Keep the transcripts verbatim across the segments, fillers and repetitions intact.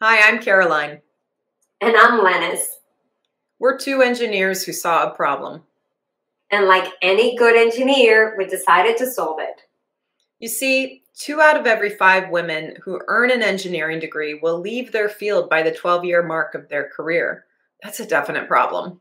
Hi, I'm Caroline. And I'm Lennis. We're two engineers who saw a problem. And like any good engineer, we decided to solve it. You see, two out of every five women who earn an engineering degree will leave their field by the twelve-year mark of their career. That's a definite problem.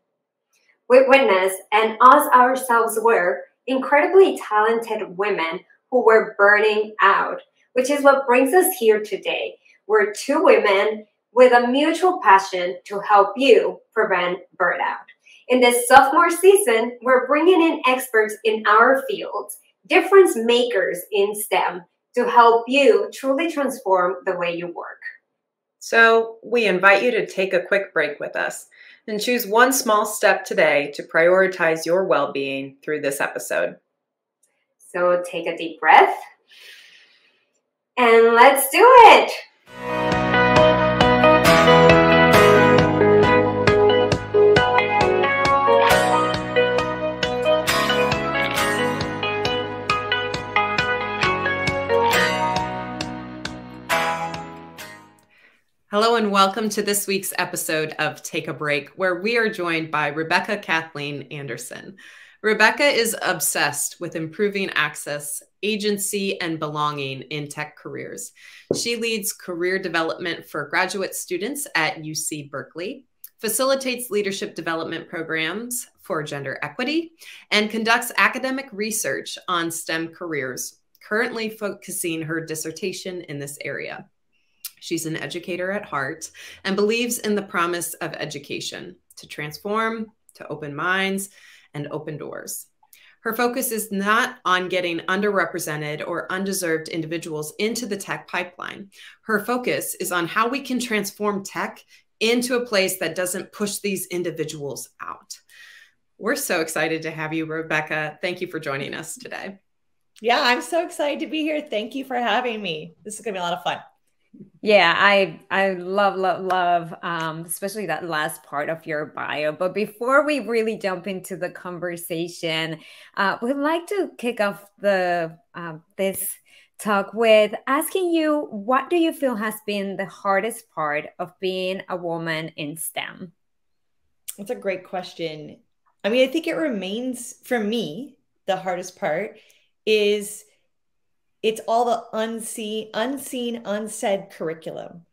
We witnessed, and us ourselves were, incredibly talented women who were burning out, which is what brings us here today. We're two women with a mutual passion to help you prevent burnout. In this sophomore season, we're bringing in experts in our fields, difference makers in STEM, to help you truly transform the way you work. So we invite you to take a quick break with us and choose one small step today to prioritize your well-being through this episode. So take a deep breath and let's do it. Hello and welcome to this week's episode of Take a Break, where we are joined by Rebecca Kathleen Andersen. Rebecca is obsessed with improving access, agency, and belonging in tech careers. She leads career development for graduate students at U C Berkeley, facilitates leadership development programs for gender equity, and conducts academic research on STEM careers, currently focusing her dissertation in this area. She's an educator at heart and believes in the promise of education to transform, to open minds, and open doors. Her focus is not on getting underrepresented or undeserved individuals into the tech pipeline. Her focus is on how we can transform tech into a place that doesn't push these individuals out. We're so excited to have you, Rebecca. Thank you for joining us today. Yeah, I'm so excited to be here. Thank you for having me. This is going to be a lot of fun. Yeah, I I love, love, love, um, especially that last part of your bio. But before we really jump into the conversation, uh, we'd like to kick off the uh, this talk with asking you, what do you feel has been the hardest part of being a woman in STEM? That's a great question. I mean, I think it remains, for me, the hardest part is it's all the unseen, unseen, unsaid curriculum.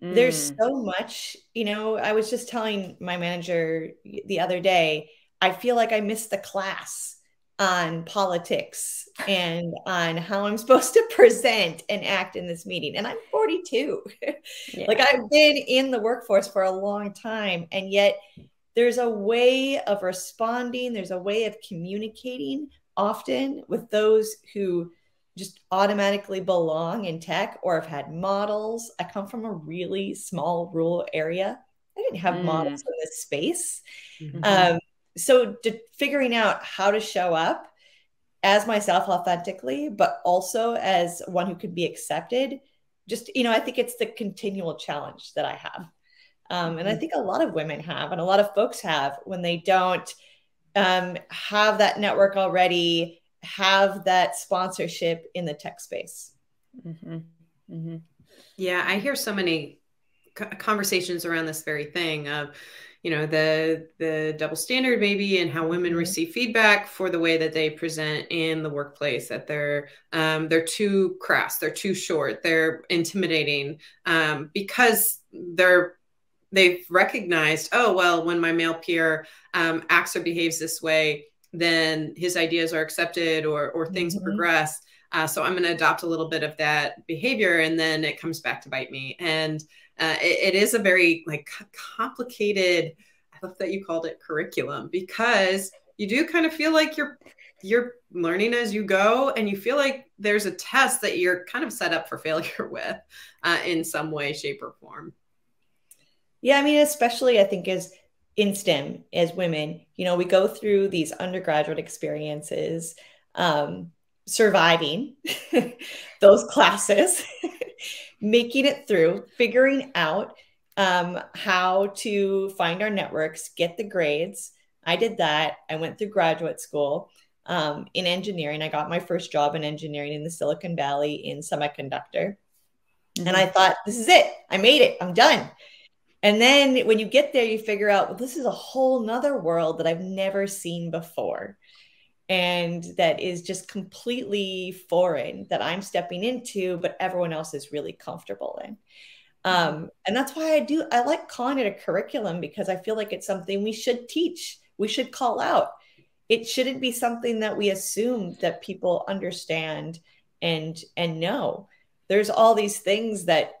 Mm. There's so much, you know, I was just telling my manager the other day, I feel like I missed the class on politics and on how I'm supposed to present and act in this meeting. And I'm forty-two. Yeah. Like, I've been in the workforce for a long time. And yet there's a way of responding. There's a way of communicating often with those who just automatically belong in tech or have had models. I come from a really small rural area. I didn't have mm. models in this space. Mm-hmm. Um, so to figuring out how to show up as myself authentically, but also as one who could be accepted, just, you know, I think it's the continual challenge that I have. Um, and I think a lot of women have, and a lot of folks have, when they don't um, have that network already, have that sponsorship in the tech space. Mm-hmm. Mm-hmm. Yeah, I hear so many conversations around this very thing of, you know, the the double standard maybe, and how women mm-hmm. receive feedback for the way that they present in the workplace, that they're um, they're too crass, they're too short, they're intimidating, um, because they're they've recognized, oh well, when my male peer um, acts or behaves this way, then his ideas are accepted, or, or things mm-hmm. progress. Uh, so I'm going to adopt a little bit of that behavior, and then it comes back to bite me. And uh, it, it is a very like complicated, I love that you called it curriculum, because you do kind of feel like you're, you're learning as you go, and you feel like there's a test that you're kind of set up for failure with uh, in some way, shape, or form. Yeah. I mean, especially I think as in STEM, as women, you know, we go through these undergraduate experiences, um, surviving those classes, making it through, figuring out um, how to find our networks, get the grades. I did that. I went through graduate school um, in engineering. I got my first job in engineering in the Silicon Valley in semiconductor. Mm-hmm. And I thought, this is it. I made it. I'm done. And then when you get there, you figure out, well, this is a whole nother world that I've never seen before. And that is just completely foreign that I'm stepping into, but everyone else is really comfortable in. Um, and that's why I do, I like calling it a curriculum, because I feel like it's something we should teach. We should call out. It shouldn't be something that we assume that people understand and, and know. There's all these things that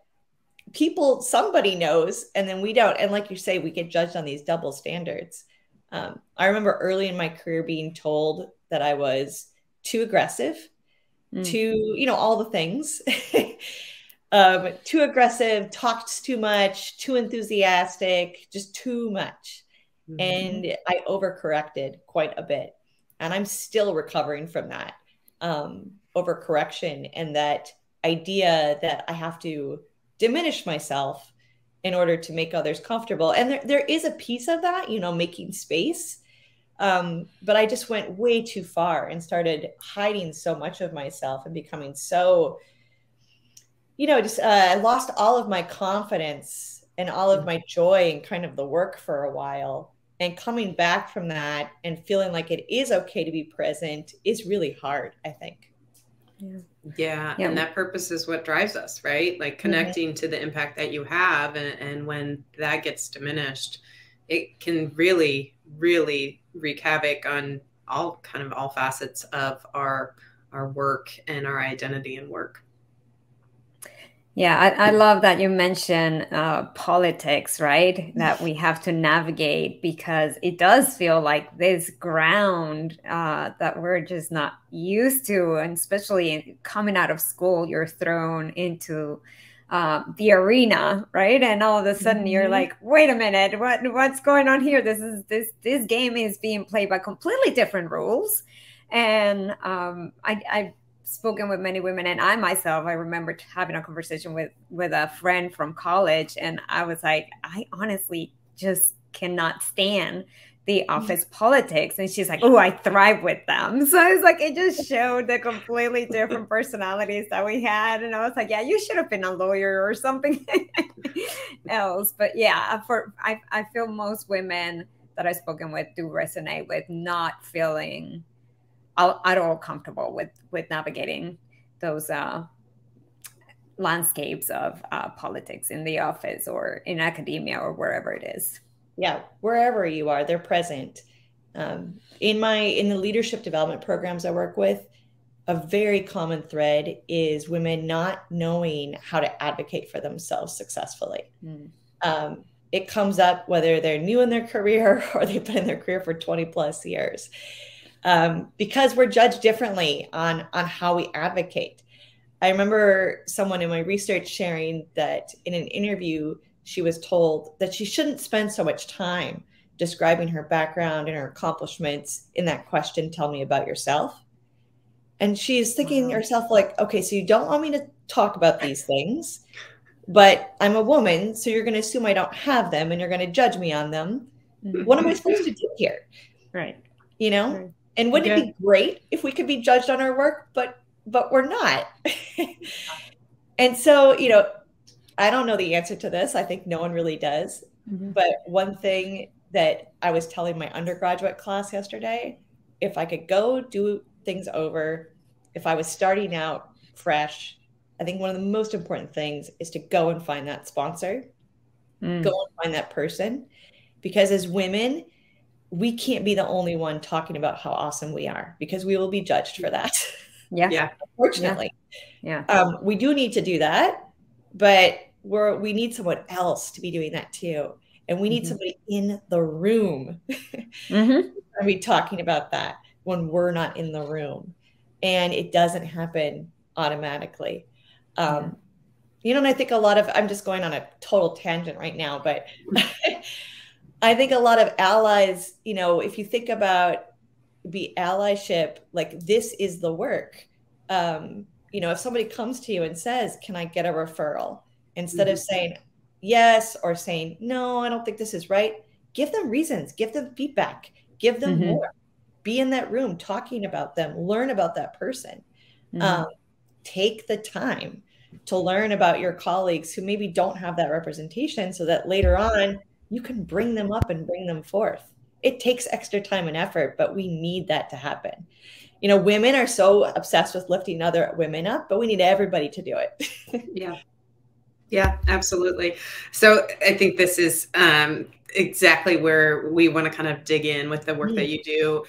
people, somebody knows, and then we don't. And like you say, we get judged on these double standards. Um, I remember early in my career being told that I was too aggressive, mm. too, you know, all the things, um, too aggressive, talked too much, too enthusiastic, just too much. Mm-hmm. And I overcorrected quite a bit. And I'm still recovering from that um, overcorrection, and that idea that I have to diminish myself in order to make others comfortable. And there, there is a piece of that, you know, making space. Um, but I just went way too far and started hiding so much of myself and becoming so, you know, just, uh, I lost all of my confidence and all of my joy in kind of the work for a while. And coming back from that and feeling like it is okay to be present is really hard, I think. Yeah. Yeah, yeah. And that purpose is what drives us, right? Like connecting mm-hmm. to the impact that you have. And, and when that gets diminished, it can really, really wreak havoc on all kind of all facets of our, our work and our identity and work. Yeah, I, I love that you mentioned uh, politics, right? That we have to navigate, because it does feel like this ground uh, that we're just not used to. And especially coming out of school, you're thrown into uh, the arena, right? And all of a sudden mm-hmm. you're like, wait a minute, what what's going on here? This is this this game is being played by completely different rules. And um, I, I spoken with many women, and I myself, I remember having a conversation with, with a friend from college, and I was like, I honestly just cannot stand the office politics. And she's like, oh, I thrive with them. So I was like, it just showed the completely different personalities that we had. And I was like, yeah, you should have been a lawyer or something else. But yeah, for I, I feel most women that I've spoken with do resonate with not feeling at all comfortable with, with navigating those uh, landscapes of uh, politics in the office or in academia or wherever it is. Yeah, wherever you are, they're present. Um, in my in the leadership development programs I work with, a very common thread is women not knowing how to advocate for themselves successfully. Mm. Um, it comes up whether they're new in their career or they've been in their career for twenty plus years. Um, because we're judged differently on, on how we advocate. I remember someone in my research sharing that in an interview, she was told that she shouldn't spend so much time describing her background and her accomplishments in that question, tell me about yourself. And she's thinking to herself like, okay, so you don't want me to talk about these things, but I'm a woman, so you're going to assume I don't have them and you're going to judge me on them. What am I supposed to do here? Right. You know? Right. And wouldn't yeah. it be great if we could be judged on our work, but, but we're not. And so, you know, I don't know the answer to this. I think no one really does. Mm-hmm. But one thing that I was telling my undergraduate class yesterday, if I could go do things over, if I was starting out fresh, I think one of the most important things is to go and find that sponsor, mm. go and find that person, because as women, we can't be the only one talking about how awesome we are, because we will be judged for that. Yeah. Yeah. Unfortunately. Yeah. yeah. Um, we do need to do that, but we're, we need someone else to be doing that too. And we need mm-hmm. somebody in the room mm-hmm. to be talking about that when we're not in the room, and it doesn't happen automatically. Um, yeah. You know, and I think a lot of, I'm just going on a total tangent right now, but I think a lot of allies, you know, if you think about the allyship, like this is the work. Um, you know, if somebody comes to you and says, can I get a referral? Instead mm-hmm. of saying yes or saying, no, I don't think this is right. Give them reasons, give them feedback, give them mm-hmm. more. Be in that room talking about them, learn about that person. Mm-hmm. Um, take the time. to learn about your colleagues who maybe don't have that representation so that later on you can bring them up and bring them forth. It takes extra time and effort, but we need that to happen. You know, women are so obsessed with lifting other women up, but we need everybody to do it. Yeah. Yeah, absolutely. So I think this is um, exactly where we want to kind of dig in with the work mm-hmm. that you do.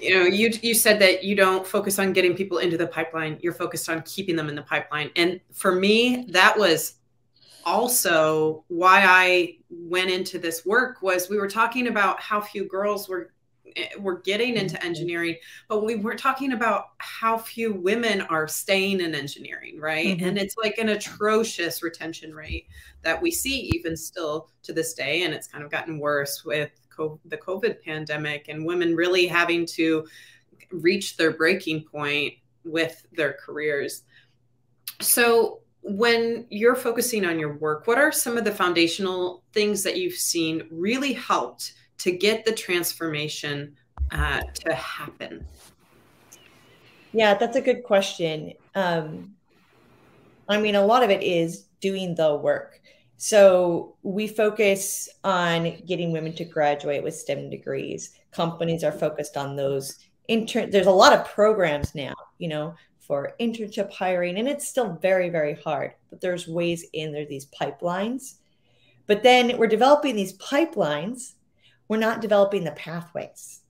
You know, you, you said that you don't focus on getting people into the pipeline. You're focused on keeping them in the pipeline. And for me, that was also why I went into this work. Was we were talking about how few girls were were getting into engineering, but we were talking about how few women are staying in engineering, right? Mm-hmm. And it's like an atrocious retention rate that we see even still to this day. And it's kind of gotten worse with the COVID pandemic and women really having to reach their breaking point with their careers. So when you're focusing on your work, what are some of the foundational things that you've seen really helped to get the transformation uh, to happen? Yeah, that's a good question. Um, I mean, a lot of it is doing the work. So we focus on getting women to graduate with STEM degrees. Companies are focused on those. Intern There's a lot of programs now, you know, for internship hiring, and it's still very, very hard, but there's ways in there, these pipelines. But then we're developing these pipelines. We're not developing the pathways.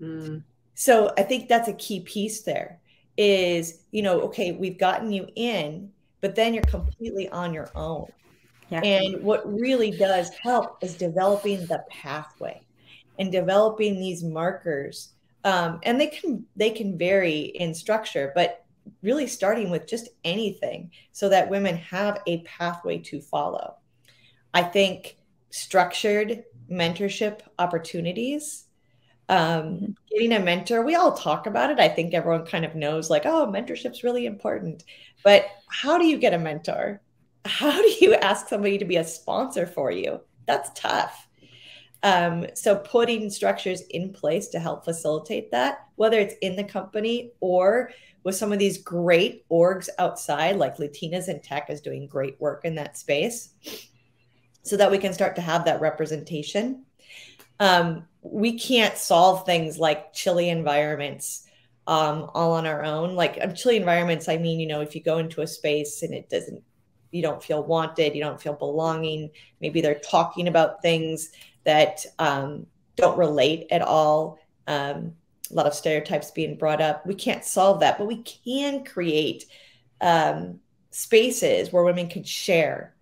Mm. So I think that's a key piece there is, you know, okay, we've gotten you in, but then you're completely on your own. Yeah. And what really does help is developing the pathway and developing these markers. Um, and they can, they can vary in structure, but really starting with just anything so that women have a pathway to follow. I think structured mentorship opportunities, um, getting a mentor, we all talk about it. I think everyone kind of knows like, oh, mentorship's really important, but how do you get a mentor? How do you ask somebody to be a sponsor for you? That's tough. Um, so putting structures in place to help facilitate that, whether it's in the company or with some of these great orgs outside, like Latinas in Tech is doing great work in that space, so that we can start to have that representation. Um, we can't solve things like chilly environments um, all on our own. Like chilly environments, I mean, you know, if you go into a space and it doesn't, you don't feel wanted, you don't feel belonging. Maybe they're talking about things that um, don't relate at all. Um, a lot of stereotypes being brought up. We can't solve that, but we can create um, spaces where women can share,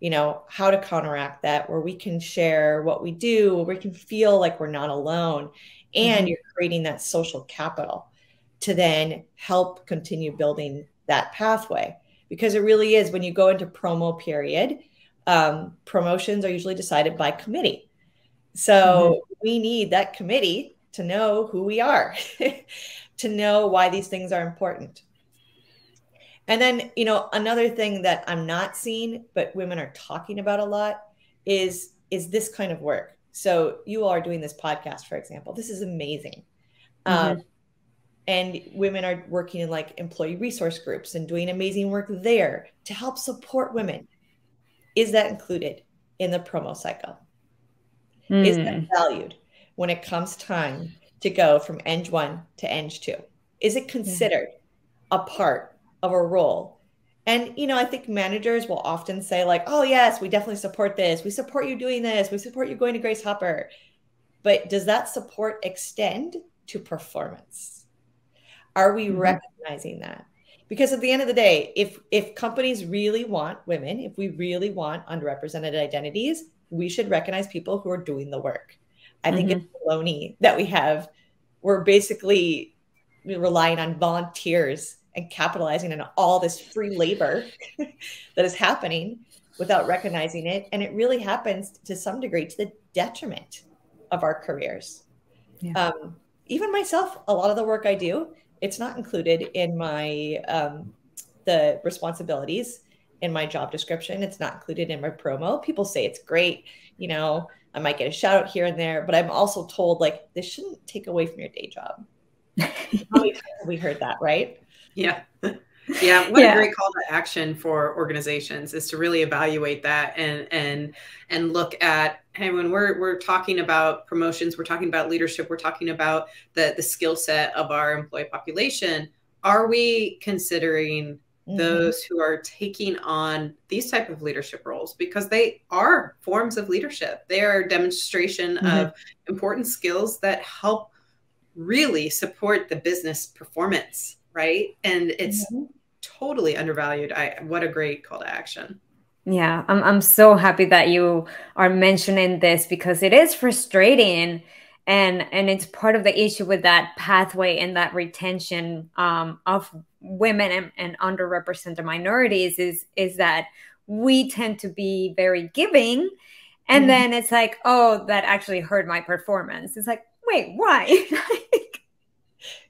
you know, how to counteract that, where we can share what we do, where we can feel like we're not alone. And mm-hmm. you're creating that social capital to then help continue building that pathway. Because it really is when you go into promo period, um, promotions are usually decided by committee. So mm-hmm. we need that committee to know who we are, to know why these things are important. And then, you know, another thing that I'm not seeing, but women are talking about a lot is, is this kind of work. So you are doing this podcast, for example. This is amazing. Mm-hmm. Um, And women are working in like employee resource groups and doing amazing work there to help support women. Is that included in the promo cycle? Mm. Is that valued when it comes time to go from Eng one to Eng two? Is it considered yeah. a part of a role? And, you know, I think managers will often say like, oh yes, we definitely support this. We support you doing this. We support you going to Grace Hopper. But does that support extend to performance? Are we mm-hmm. recognizing that? Because at the end of the day, if if companies really want women, if we really want underrepresented identities, we should recognize people who are doing the work. I mm-hmm. think it's baloney that we have. We're basically relying on volunteers and capitalizing on all this free labor that is happening without recognizing it. And it really happens to some degree to the detriment of our careers. Yeah. Um, even myself, a lot of the work I do, it's not included in my, um, the responsibilities in my job description. It's not included in my promo. People say it's great. You know, I might get a shout out here and there, but I'm also told like, this shouldn't take away from your day job. How many times have we heard that, right? Yeah. Yeah, what yeah. a great call to action for organizations is to really evaluate that and and and look at, hey, when we're we're talking about promotions, we're talking about leadership, we're talking about the the skill set of our employee population. Are we considering mm-hmm. those who are taking on these type of leadership roles, because they are forms of leadership? They are a demonstration mm-hmm. of important skills that help really support the business performance. Right. And it's mm-hmm. totally undervalued. I, what a great call to action. Yeah. I'm, I'm so happy that you are mentioning this, because it is frustrating, and, and it's part of the issue with that pathway and that retention um, of women and, and underrepresented minorities is, is that we tend to be very giving. And mm-hmm. then it's like, oh, that actually hurt my performance. It's like, wait, why? It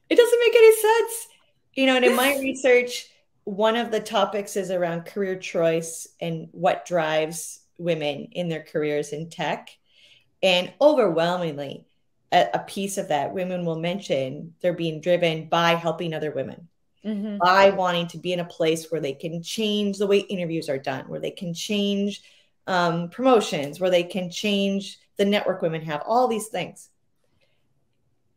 doesn't make any sense. You know, and in my research, one of the topics is around career choice and what drives women in their careers in tech. And overwhelmingly, a, a piece of that, women will mention they're being driven by helping other women, mm-hmm. by wanting to be in a place where they can change the way interviews are done, where they can change um, promotions, where they can change the network women have, all these things.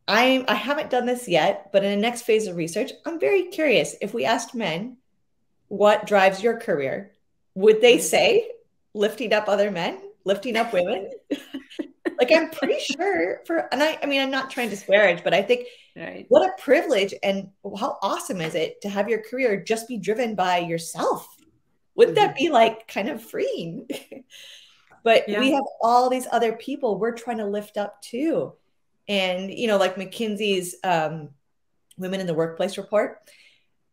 I, I haven't done this yet, but in the next phase of research, I'm very curious, if we asked men, what drives your career? Would they say lifting up other men, lifting up women? Like, I'm pretty sure for, and I, I mean, I'm not trying to disparage, but I think right. what a privilege, and how awesome is it to have your career just be driven by yourself? Wouldn't mm-hmm. that be like kind of freeing? But yeah. we have all these other people we're trying to lift up too. And, you know, like McKinsey's um, Women in the Workplace report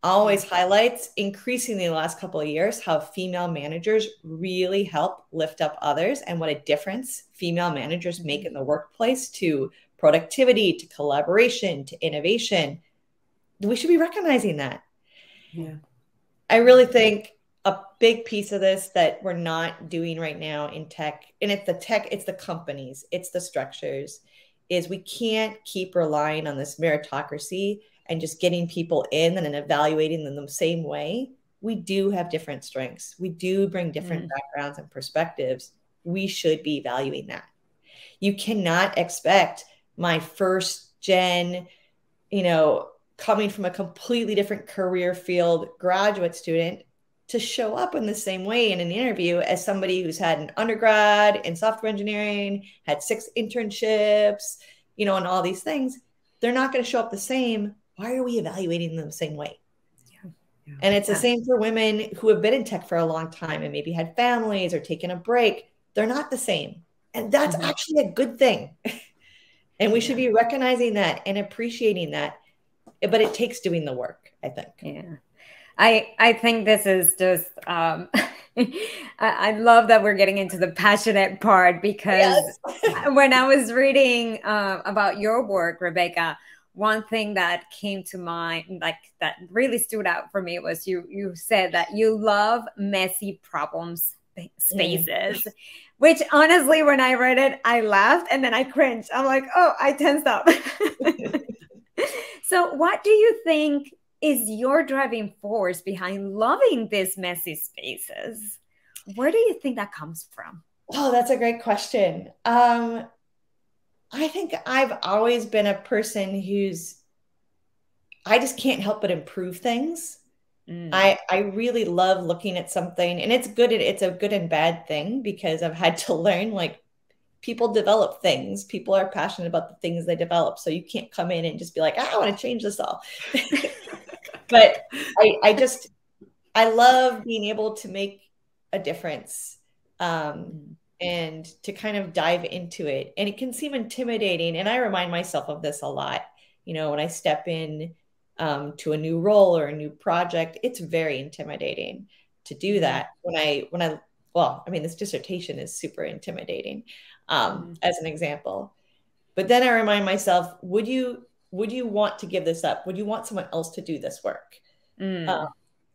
always highlights, increasingly in the last couple of years, how female managers really help lift up others, and what a difference female managers make in the workplace to productivity, to collaboration, to innovation. We should be recognizing that. Yeah, I really think a big piece of this that we're not doing right now in tech, and it's the tech, it's the companies, it's the structures, is we can't keep relying on this meritocracy and just getting people in and then evaluating them the same way. We do have different strengths. We do bring different mm. backgrounds and perspectives. We should be valuing that. You cannot expect my first gen, you know, coming from a completely different career field graduate student to show up in the same way in an interview as somebody who's had an undergrad in software engineering, had six internships, you know, and all these things. They're not going to show up the same. Why are we evaluating them the same way? Yeah. Yeah. And it's yeah. the same for women who have been in tech for a long time and maybe had families or taken a break. They're not the same. And that's mm-hmm. actually a good thing. And we yeah. should be recognizing that and appreciating that. But it takes doing the work, I think. Yeah. I, I think this is just, um, I, I love that we're getting into the passionate part, because yes. when I was reading uh, about your work, Rebecca, one thing that came to mind, like that really stood out for me, was you, you said that you love messy problems. Spaces, which honestly, when I read it, I laughed and then I cringed. I'm like, oh, I tensed up. So what do you think is your driving force behind loving these messy spaces? Where do you think that comes from? Oh, that's a great question. Um, I think I've always been a person who's, I just can't help but improve things. Mm. I, I really love looking at something, and it's good. It's a good and bad thing, because I've had to learn, like, people develop things. People are passionate about the things they develop. So you can't come in and just be like, I want to change this all. But I, I just, I love being able to make a difference um, and to kind of dive into it. And it can seem intimidating. And I remind myself of this a lot. You know, when I step in um, to a new role or a new project, it's very intimidating to do that. When I, when I, well, I mean, this dissertation is super intimidating um, as an example. But then I remind myself, would you, Would you want to give this up? Would you want someone else to do this work? Mm. Um,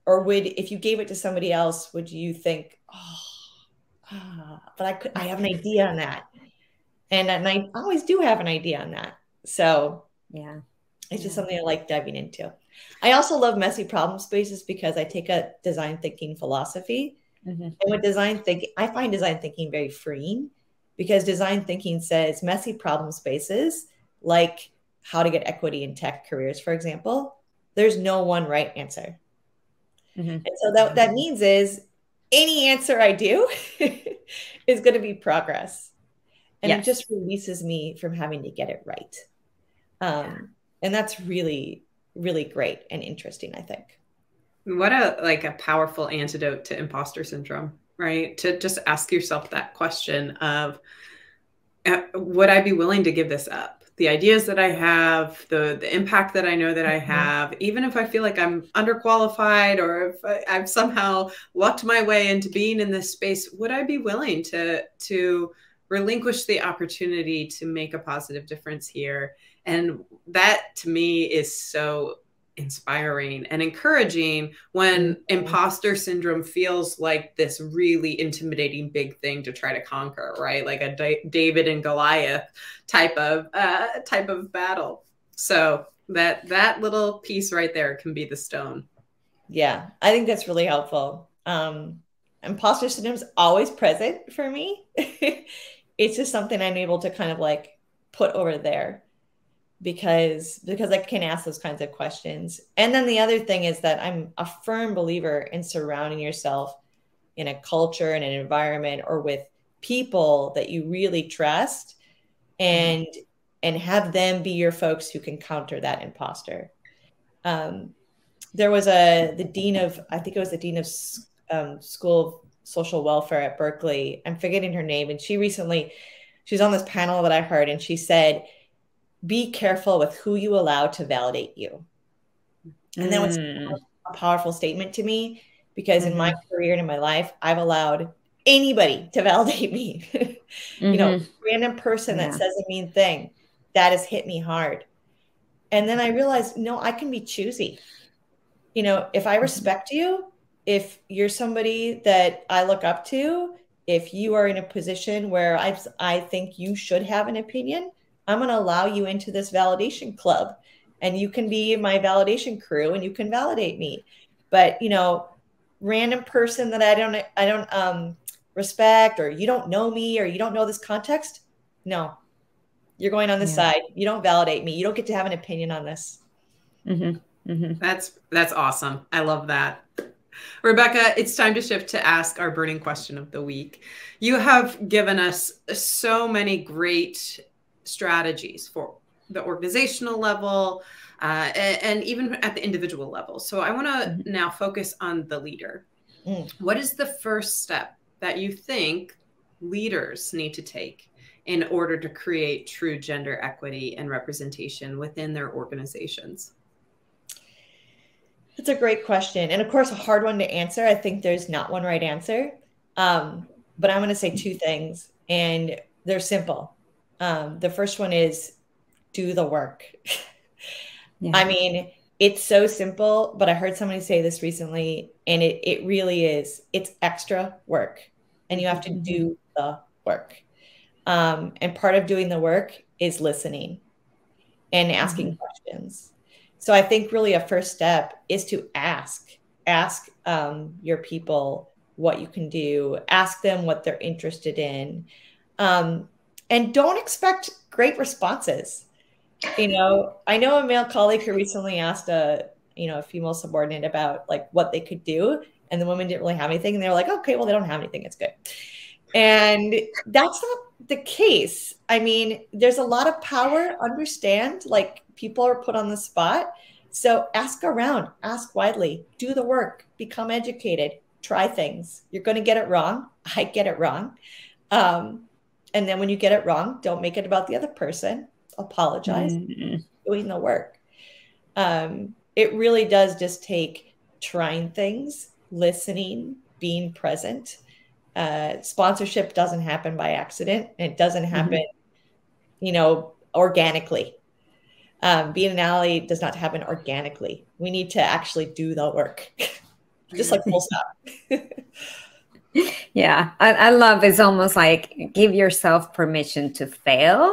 or would, if you gave it to somebody else, would you think, oh, ah, but I could, I have an idea on that. And, and I always do have an idea on that. So yeah, it's yeah. just something I like diving into. I also love messy problem spaces because I take a design thinking philosophy. Mm-hmm. And with design thinking, I find design thinking very freeing, because design thinking says messy problem spaces, like how to get equity in tech careers, for example, there's no one right answer. Mm-hmm. And so that, that means is any answer I do is going to be progress. And yes. It just releases me from having to get it right. Um, yeah. And that's really, really great and interesting, I think. What a like a powerful antidote to imposter syndrome, right? To just ask yourself that question of, uh, would I be willing to give this up? The ideas that I have, the the impact that I know that I have, mm-hmm. even if I feel like I'm underqualified or if I, I've somehow lucked my way into being in this space, would I be willing to to relinquish the opportunity to make a positive difference here? And that to me is so inspiring and encouraging when mm-hmm. imposter syndrome feels like this really intimidating big thing to try to conquer, right? Like a D- David and Goliath type of uh, type of battle. So that that little piece right there can be the stone. Yeah, I think that's really helpful. Um, imposter syndrome is always present for me. It's just something I'm able to kind of like put over there. Because, because I can ask those kinds of questions. And then the other thing is that I'm a firm believer in surrounding yourself in a culture and an environment or with people that you really trust and, mm-hmm. and have them be your folks who can counter that imposter. Um, there was a, the Dean of, I think it was the Dean of um, School of Social Welfare at Berkeley. I'm forgetting her name. And she recently, she was on this panel that I heard and she said, be careful with who you allow to validate you. And that was mm. a powerful statement to me because mm-hmm. in my career and in my life, I've allowed anybody to validate me. mm-hmm. You know, random person yeah. that says a mean thing, that has hit me hard. And then I realized, no, I can be choosy. You know, if I respect you, if you're somebody that I look up to, if you are in a position where I, I think you should have an opinion, I'm going to allow you into this validation club and you can be my validation crew and you can validate me. But, you know, random person that I don't, I don't um, respect, or you don't know me, or you don't know this context. No, you're going on this yeah. side. You don't validate me. You don't get to have an opinion on this. Mm-hmm. Mm-hmm. That's, that's awesome. I love that. Rebecca, it's time to shift to ask our burning question of the week. You have given us so many great strategies for the organizational level uh, and, and even at the individual level. So I want to mm-hmm. now focus on the leader. Mm. What is the first step that you think leaders need to take in order to create true gender equity and representation within their organizations? That's a great question. And of course, a hard one to answer. I think there's not one right answer, um, but I'm going to say two things and they're simple. Um, the first one is do the work. yeah. I mean, it's so simple, but I heard somebody say this recently and it, it really is, it's extra work and you have to mm-hmm. do the work. Um, and part of doing the work is listening and asking mm-hmm. questions. So I think really a first step is to ask, ask um, your people what you can do, ask them what they're interested in. Um, And don't expect great responses. You know, I know a male colleague who recently asked a, you know, a female subordinate about like what they could do. And the woman didn't really have anything. And they were like, okay, well, they don't have anything. It's good. And that's not the case. I mean, there's a lot of power, understand, like people are put on the spot. So ask around, ask widely, do the work, become educated, try things. You're going to get it wrong. I get it wrong. Um, And then when you get it wrong, don't make it about the other person. Apologize. Mm-hmm. Doing the work. Um, it really does just take trying things, listening, being present. Uh, sponsorship doesn't happen by accident. It doesn't happen, mm-hmm. you know, organically. Um, being an ally does not happen organically. We need to actually do the work. Just like full stop. Yeah, I, I love it's almost like give yourself permission to fail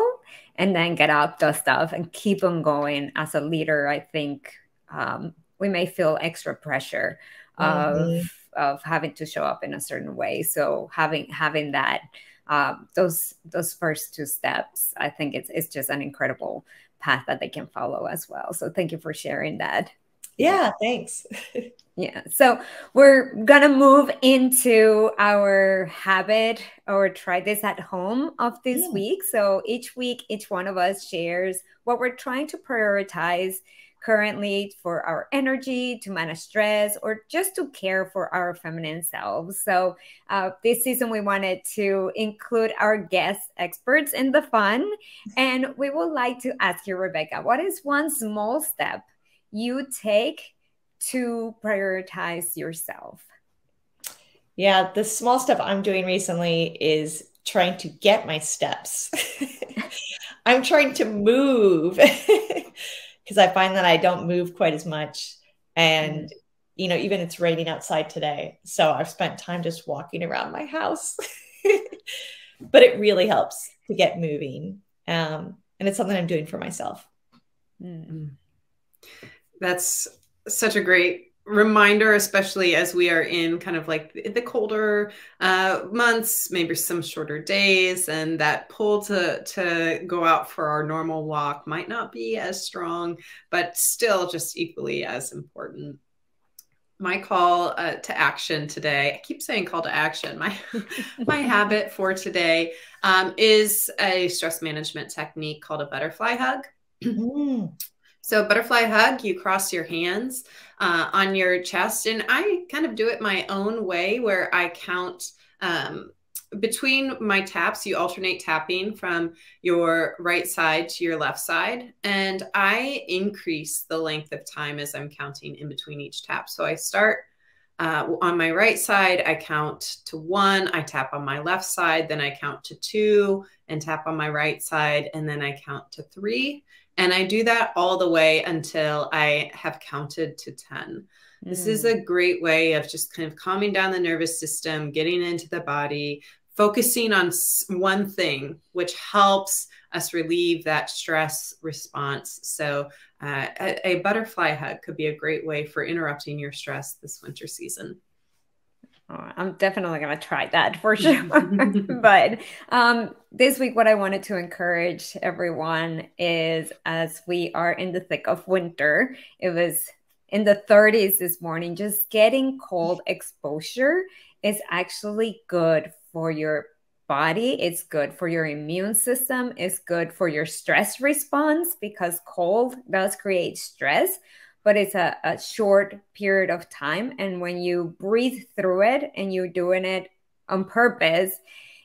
and then get up, dust off and keep on going. As a leader, I think um, we may feel extra pressure of, mm-hmm. of having to show up in a certain way. So having having that, um, those those first two steps, I think it's it's just an incredible path that they can follow as well. So thank you for sharing that. Yeah, thanks. Yeah. So we're going to move into our habit or try this at home of this yeah. week. So each week, each one of us shares what we're trying to prioritize currently for our energy, to manage stress, or just to care for our feminine selves. So uh, this season, we wanted to include our guest experts in the fun. And we would like to ask you, Rebecca, what is one small step you take to prioritize yourself? Yeah, the small step I'm doing recently is trying to get my steps. I'm trying to move because I find that I don't move quite as much. And, you know, even it's raining outside today. So I've spent time just walking around my house, but it really helps to get moving. Um, and it's something I'm doing for myself. Mm. That's such a great reminder, especially as we are in kind of like the colder uh, months, maybe some shorter days, and that pull to, to go out for our normal walk might not be as strong, but still just equally as important. My call uh, to action today, I keep saying call to action, my, my habit for today um, is a stress management technique called a butterfly hug. Mm. So butterfly hug, you cross your hands uh, on your chest. And I kind of do it my own way where I count um, between my taps. You alternate tapping from your right side to your left side. And I increase the length of time as I'm counting in between each tap. So I start uh, on my right side, I count to one, I tap on my left side, then I count to two and tap on my right side, and then I count to three. And I do that all the way until I have counted to ten. Mm. This is a great way of just kind of calming down the nervous system, getting into the body, focusing on one thing, which helps us relieve that stress response. So uh, a, a butterfly hug could be a great way for interrupting your stress this winter season. Oh, I'm definitely going to try that for sure. But um, this week, what I wanted to encourage everyone is, as we are in the thick of winter, it was in the thirties this morning, just getting cold exposure is actually good for your body. It's good for your immune system. It's good for your stress response, because cold does create stress. But it's a, a short period of time. And when you breathe through it and you're doing it on purpose,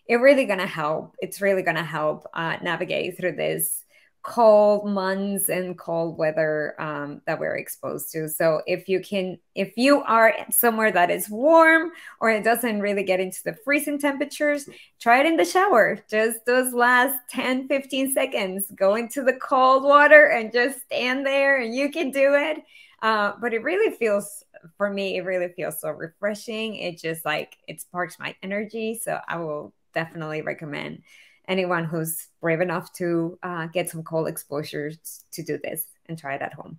it really gonna help. It's really gonna help uh, navigate through this cold months and cold weather um, that we're exposed to. So if you can, if you are somewhere that is warm or it doesn't really get into the freezing temperatures, try it in the shower. Just those last ten, fifteen seconds, go into the cold water and just stand there, and you can do it. Uh, but it really feels, for me, it really feels so refreshing. It just like, it sparks my energy. So I will definitely recommend anyone who's brave enough to uh, get some cold exposures to do this and try it at home.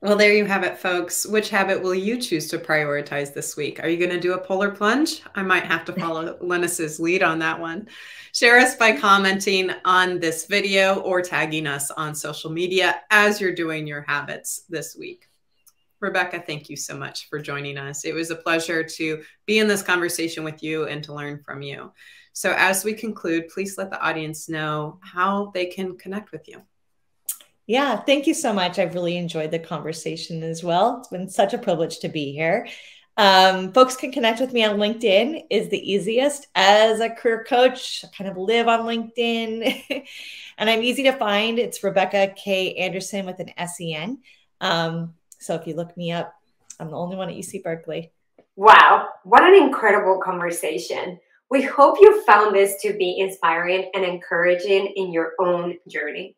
Well, there you have it, folks. Which habit will you choose to prioritize this week? Are you going to do a polar plunge? I might have to follow Lennis's lead on that one. Share us by commenting on this video or tagging us on social media as you're doing your habits this week. Rebecca, thank you so much for joining us. It was a pleasure to be in this conversation with you and to learn from you. So as we conclude, please let the audience know how they can connect with you. Yeah, thank you so much. I've really enjoyed the conversation as well. It's been such a privilege to be here. Um, folks can connect with me on LinkedIn, is the easiest. As a career coach, I kind of live on LinkedIn and I'm easy to find. It's Rebecca K. Andersen with an S E N. Um, so if you look me up, I'm the only one at U C Berkeley. Wow, what an incredible conversation. We hope you found this to be inspiring and encouraging in your own journey.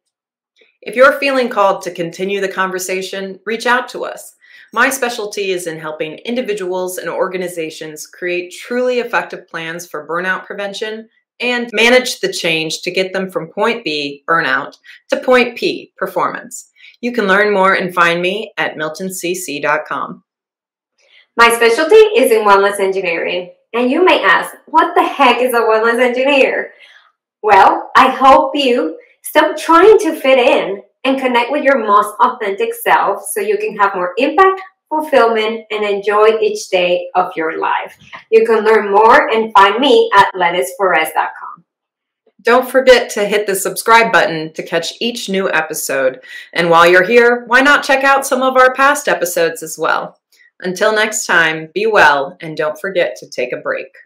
If you're feeling called to continue the conversation, reach out to us. My specialty is in helping individuals and organizations create truly effective plans for burnout prevention, and manage the change to get them from point B, burnout, to point P, performance. You can learn more and find me at Milton C C dot com. My specialty is in wellness engineering. And you may ask, what the heck is a wellness engineer? Well, I hope you stop trying to fit in and connect with your most authentic self so you can have more impact, fulfillment, and enjoy each day of your life. You can learn more and find me at lettuce forest dot com. Don't forget to hit the subscribe button to catch each new episode. And while you're here, why not check out some of our past episodes as well? Until next time, be well, and don't forget to take a break.